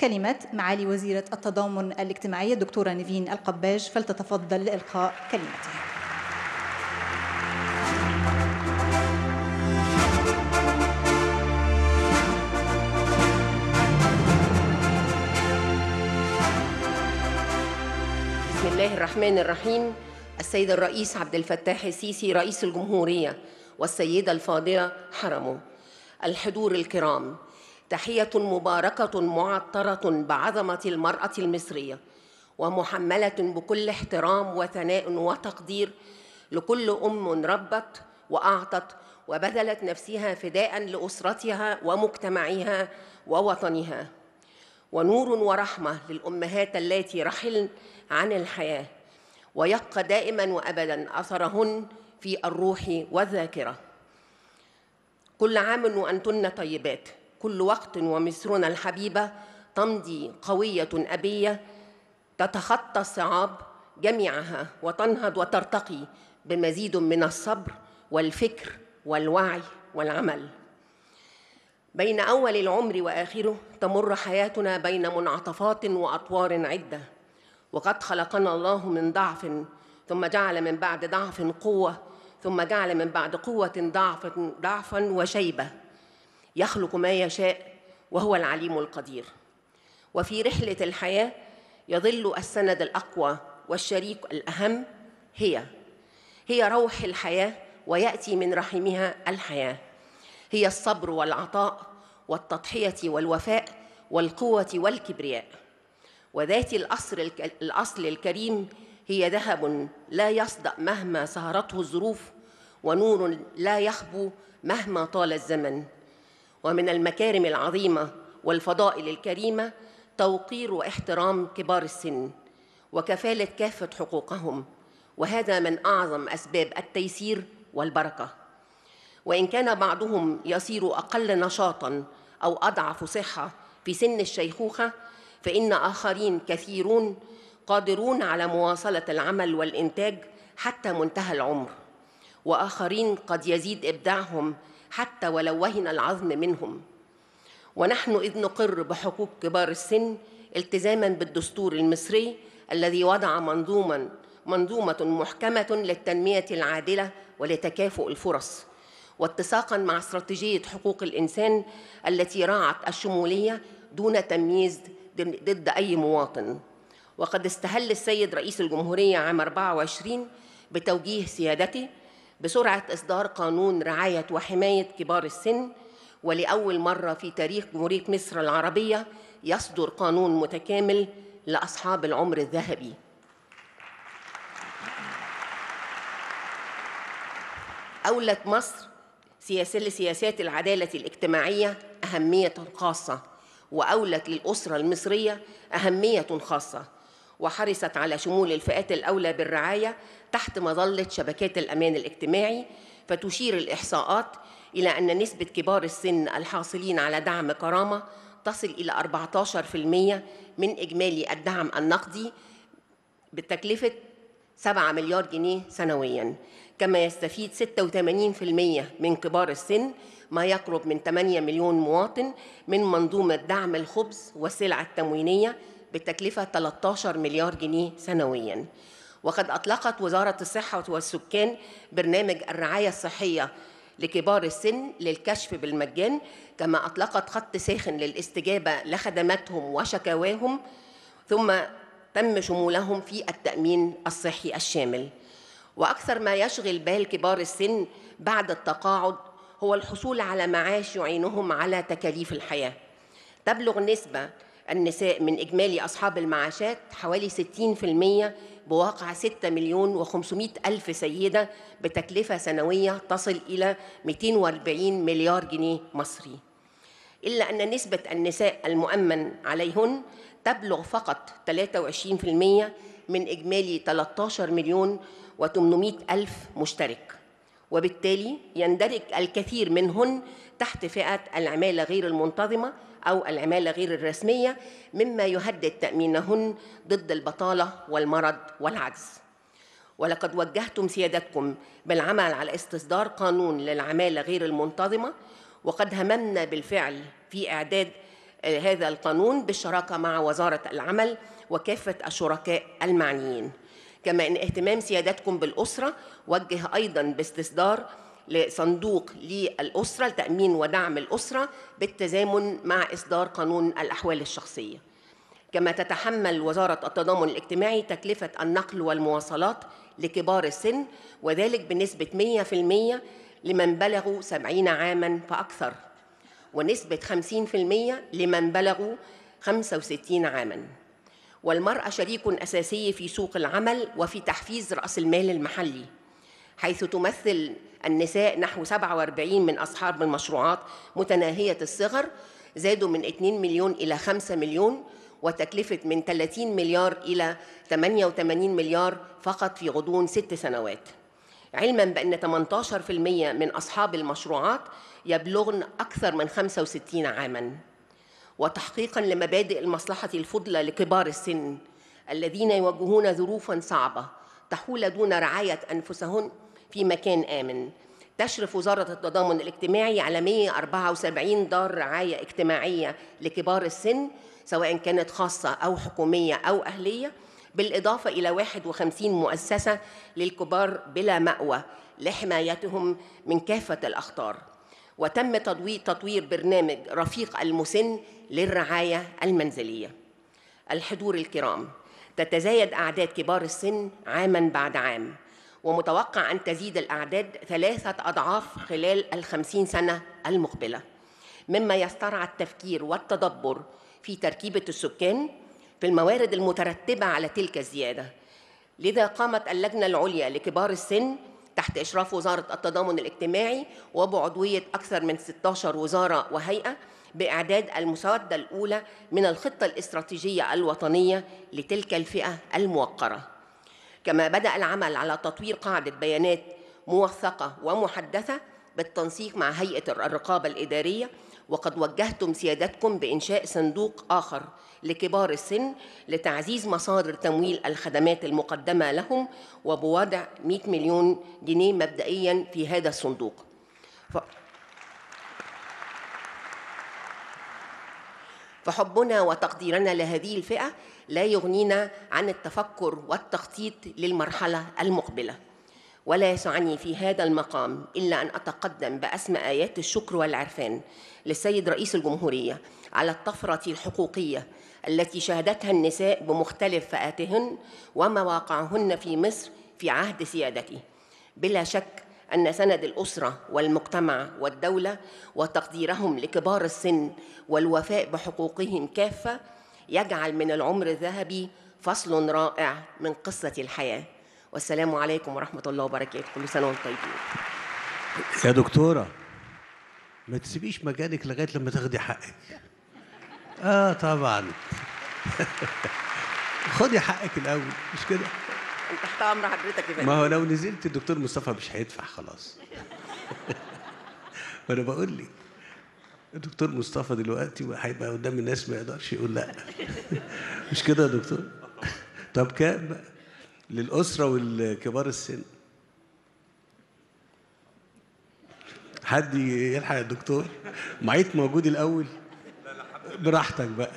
كلمة معالي وزيرة التضامن الاجتماعي الدكتورة نيفين القباج، فلتتفضل لإلقاء كلمتها. بسم الله الرحمن الرحيم. السيد الرئيس عبد الفتاح السيسي رئيس الجمهورية والسيدة الفاضلة حرمه، الحضور الكرام، تحية مباركة معطرة بعظمة المرأة المصرية ومحملة بكل احترام وثناء وتقدير لكل أم ربت وأعطت وبذلت نفسها فداء لأسرتها ومجتمعها ووطنها، ونور ورحمة للأمهات اللاتي رحلن عن الحياة، ويبقى دائما وأبدا أثرهن في الروح والذاكرة. كل عام وأنتن طيبات، كل وقت ومصرنا الحبيبة تمضي قوية أبية تتخطى الصعاب جميعها وتنهض وترتقي بمزيد من الصبر والفكر والوعي والعمل. بين أول العمر وآخره تمر حياتنا بين منعطفات وأطوار عدة، وقد خلقنا الله من ضعف ثم جعل من بعد ضعف قوة، ثم جعل من بعد قوة ضعفا وشيبة، يخلق ما يشاء وهو العليم القدير. وفي رحلة الحياة يظل السند الأقوى والشريك الأهم هي روح الحياة، ويأتي من رحمها الحياة، هي الصبر والعطاء والتضحية والوفاء والقوة والكبرياء. وذات الأصل الكريم هي ذهب لا يصدأ مهما سهرته الظروف، ونور لا يخبو مهما طال الزمن. ومن المكارم العظيمة والفضائل الكريمة توقير واحترام كبار السن وكفالة كافة حقوقهم، وهذا من أعظم أسباب التيسير والبركة. وإن كان بعضهم يصير أقل نشاطاً أو أضعف صحة في سن الشيخوخة، فإن آخرين كثيرون قادرون على مواصلة العمل والإنتاج حتى منتهى العمر، وآخرين قد يزيد إبداعهم حتى ولو وهن العظم منهم. ونحن إذ نقر بحقوق كبار السن التزاماً بالدستور المصري الذي وضع منظومة محكمة للتنمية العادلة ولتكافؤ الفرص، واتساقاً مع استراتيجية حقوق الإنسان التي راعت الشمولية دون تمييز ضد أي مواطن. وقد استهل السيد رئيس الجمهورية عام 24 بتوجيه سيادته بسرعة إصدار قانون رعاية وحماية كبار السن، ولأول مرة في تاريخ جمهورية مصر العربية يصدر قانون متكامل لأصحاب العمر الذهبي. أولت مصر لسياسات العدالة الاجتماعية أهمية خاصة، وأولت للأسرة المصرية أهمية خاصة، وحرصت على شمول الفئات الأولى بالرعاية تحت مظلة شبكات الأمان الاجتماعي. فتشير الإحصاءات إلى أن نسبة كبار السن الحاصلين على دعم كرامة تصل إلى 14% من إجمالي الدعم النقدي بتكلفة 7 مليار جنيه سنوياً، كما يستفيد 86% من كبار السن، ما يقرب من 8 مليون مواطن، من منظومة دعم الخبز والسلع التموينية بتكلفة 13 مليار جنيه سنوياً. وقد أطلقت وزارة الصحة والسكان برنامج الرعاية الصحية لكبار السن للكشف بالمجان، كما أطلقت خط ساخن للاستجابة لخدماتهم وشكاواهم، ثم تم شمولهم في التأمين الصحي الشامل. وأكثر ما يشغل بال كبار السن بعد التقاعد هو الحصول على معاش يعينهم على تكاليف الحياة. تبلغ نسبة النساء من إجمالي أصحاب المعاشات حوالي 60% بواقع 6,500,000 سيدة بتكلفة سنوية تصل إلى 240 مليار جنيه مصري، إلا أن نسبة النساء المؤمن عليهن تبلغ فقط 23% من إجمالي 13,800,000 مشترك، وبالتالي يندرج الكثير منهن تحت فئة العمالة غير المنتظمة أو العمالة غير الرسمية، مما يهدد تأمينهن ضد البطالة والمرض والعجز. ولقد وجهتم سيادتكم بالعمل على استصدار قانون للعمالة غير المنتظمة، وقد هممنا بالفعل في إعداد هذا القانون بالشراكة مع وزارة العمل وكافة الشركاء المعنيين. كما أن اهتمام سيادتكم بالأسرة وجه أيضاً باستصدار لصندوق للأسرة لتأمين ودعم الأسرة بالتزامن مع إصدار قانون الأحوال الشخصية. كما تتحمل وزارة التضامن الاجتماعي تكلفة النقل والمواصلات لكبار السن، وذلك بنسبة 100% لمن بلغوا 70 عاماً فأكثر، ونسبة 50% لمن بلغوا 65 عاماً. والمرأة شريك أساسي في سوق العمل وفي تحفيز رأس المال المحلي، حيث تمثل النساء نحو 47 من أصحاب المشروعات متناهية الصغر، زادوا من 2 مليون إلى 5 مليون، وتكلفة من 30 مليار إلى 88 مليار فقط في غضون 6 سنوات. علماً بأن 18% من أصحاب المشروعات يبلغن أكثر من 65 عاماً. وتحقيقاً لمبادئ المصلحة الفضلى لكبار السن الذين يواجهون ظروفاً صعبة تحول دون رعاية أنفسهم في مكان آمن، تشرف وزارة التضامن الاجتماعي على 174 دار رعاية اجتماعية لكبار السن، سواء كانت خاصة أو حكومية أو أهلية، بالإضافة إلى 51 مؤسسة للكبار بلا مأوى لحمايتهم من كافة الأخطار. وتم تطوير برنامج رفيق المسن للرعاية المنزلية. الحضور الكرام، تتزايد أعداد كبار السن عاماً بعد عام، ومتوقع أن تزيد الأعداد 3 أضعاف خلال 50 سنة المقبلة، مما يسترعى التفكير والتدبر في تركيبة السكان في الموارد المترتبة على تلك الزيادة. لذا قامت اللجنة العليا لكبار السن تحت إشراف وزارة التضامن الاجتماعي وبعضوية أكثر من 16 وزارة وهيئة بإعداد المسودة الأولى من الخطة الاستراتيجية الوطنية لتلك الفئة الموقرة. كما بدأ العمل على تطوير قاعدة بيانات موثقة ومحدثة بالتنسيق مع هيئة الرقابة الإدارية، وقد وجهتم سيادتكم بإنشاء صندوق آخر لكبار السن لتعزيز مصادر تمويل الخدمات المقدمة لهم، وبوضع 100 مليون جنيه مبدئياً في هذا الصندوق. فحبنا وتقديرنا لهذه الفئة لا يغنينا عن التفكر والتخطيط للمرحلة المقبلة. ولا يسعني في هذا المقام إلا أن أتقدم بأسمى آيات الشكر والعرفان للسيد رئيس الجمهورية على الطفرة الحقوقية التي شهدتها النساء بمختلف فئاتهن ومواقعهن في مصر في عهد سيادته. بلا شك أن سند الأسرة والمجتمع والدولة وتقديرهم لكبار السن والوفاء بحقوقهم كافة يجعل من العمر الذهبي فصل رائع من قصة الحياة. والسلام عليكم ورحمة الله وبركاته. كل سنة وانتم طيبين. يا دكتورة، ما تسيبيش مكانك لغاية لما تاخدي حقك. طبعا. خدي حقك الأول، مش كده؟ أنت تحت أمر حضرتك يا فندم. ما هو لو نزلت الدكتور مصطفى مش هيدفع خلاص. وأنا بقول لك الدكتور مصطفى دلوقتي هيبقى قدام الناس ما يقدرش يقول لأ. مش كده يا دكتور؟ طب كام بقى؟ للأسرة والكبار السن. حد يلحق يا دكتور؟ معيط موجود الأول؟ براحتك بقى.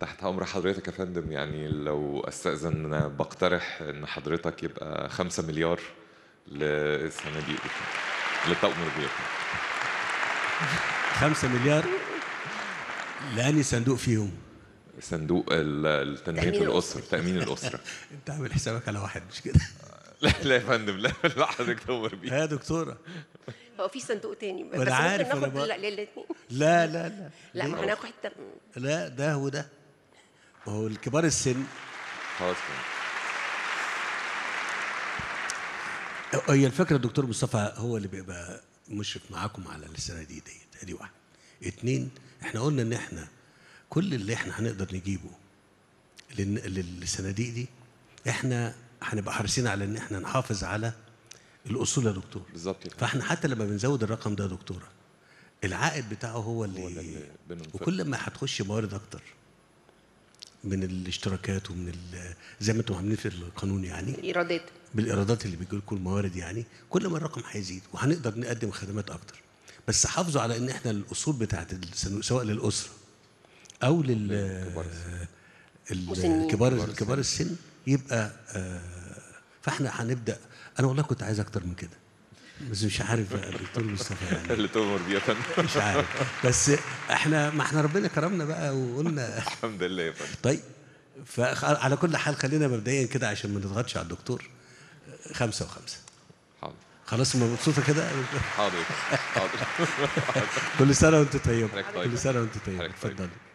تحت أمر حضرتك يا فندم. يعني لو أستأذن أنا بقترح إن حضرتك يبقى 5 مليار للسنة دي للطاقم الرياضي. 5 مليار لأني صندوق فيهم صندوق التنمية الأسرة، تأمين الأسرة. أنت عامل حسابك على واحد مش كده؟ لا يا فندم، لا حضرتك تنور بيه يا دكتورة. هو في صندوق تاني بس ممكن ناخد للاتنين. لا ما هناخد حتة. لا ده وده، ما هو الكبار السن خلاص. هي الفكرة الدكتور مصطفى هو اللي بيبقى مشرف معاكم على السنة دي. دي واحد. 2، احنا قلنا ان احنا كل اللي احنا هنقدر نجيبه للصناديق دي احنا هنبقى حريصين على ان احنا نحافظ على الاصول يا دكتور. بالظبط. فاحنا حتى لما بنزود الرقم ده يا دكتوره العائد بتاعه هو اللي وكل ما هتخش موارد اكتر من الاشتراكات ومن زي ما انتم عاملين في القانون يعني الايرادات، بالايرادات اللي بيجي لكم الموارد يعني، كل ما الرقم هيزيد وهنقدر نقدم خدمات اكتر. بس حافظوا على ان احنا الاصول بتاعت سواء للاسره او للكبار السن يبقى فاحنا هنبدا. انا والله كنت عايز اكتر من كده بس مش عارف بقى الدكتور مصطفى يعني اللي تؤمر بيه يا فندم، مش عارف، بس احنا ما احنا ربنا كرمنا بقى وقلنا الحمد لله يا فندم. طيب فعلى كل حال خلينا مبدئيا كده عشان ما نضغطش على الدكتور 5 و5. حاضر خلاص مبسوطه كده. حاضر حاضر. كل سنه وانتم طيبه. كل سنه وانتم طيبه. اتفضلي.